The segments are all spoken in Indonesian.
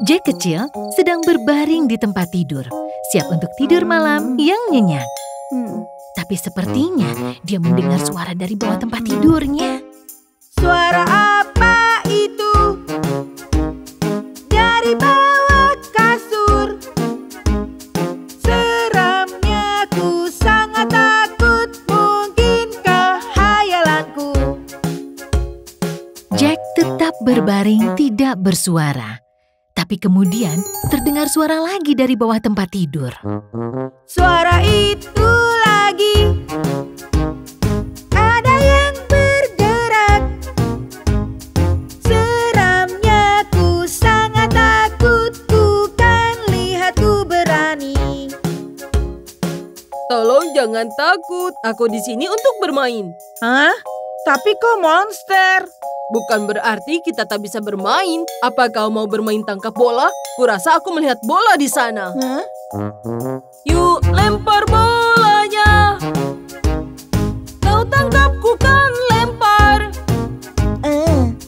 Jack kecil sedang berbaring di tempat tidur, siap untuk tidur malam yang nyenyak. Tapi sepertinya dia mendengar suara dari bawah tempat tidurnya. Suara apa itu? Dari bawah kasur. Seramnya ku sangat takut, mungkinkah hayalanku? Jack tetap berbaring tidak bersuara. Tapi kemudian terdengar suara lagi dari bawah tempat tidur. Suara itu lagi. Ada yang bergerak. Seramnya ku sangat takut, ku kan lihat ku berani. Tolong jangan takut, aku di sini untuk bermain. Hah? Tapi kok monster? Bukan berarti kita tak bisa bermain. Apa kau mau bermain tangkap bola? Kurasa aku melihat bola di sana. Yuk, lempar bolanya. Kau tangkap, ku kan lempar.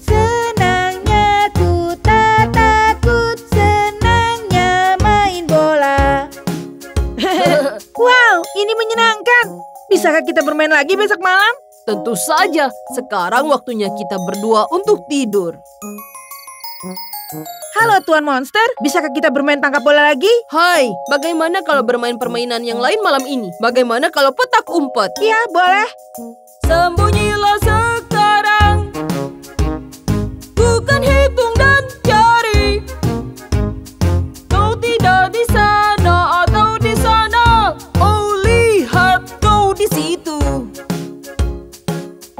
Senangnya ku tak takut, senangnya main bola. Wow, ini menyenangkan. Bisakah kita bermain lagi besok malam? Tentu saja, sekarang waktunya kita berdua untuk tidur. Halo Tuan Monster, bisakah kita bermain tangkap bola lagi? Hai, bagaimana kalau bermain permainan yang lain malam ini? Bagaimana kalau petak umpet? Iya, boleh. Sembunyilah sekarang. Bukan hitung dan cari. Kau tidak di sana atau di sana. Oh, lihat kau di situ.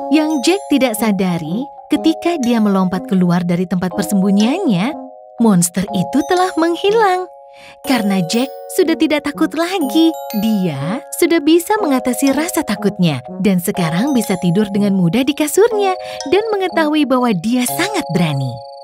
Yang Jack tidak sadari, ketika dia melompat keluar dari tempat persembunyiannya, monster itu telah menghilang. Karena Jack sudah tidak takut lagi, dia sudah bisa mengatasi rasa takutnya. Dan sekarang bisa tidur dengan mudah di kasurnya dan mengetahui bahwa dia sangat berani.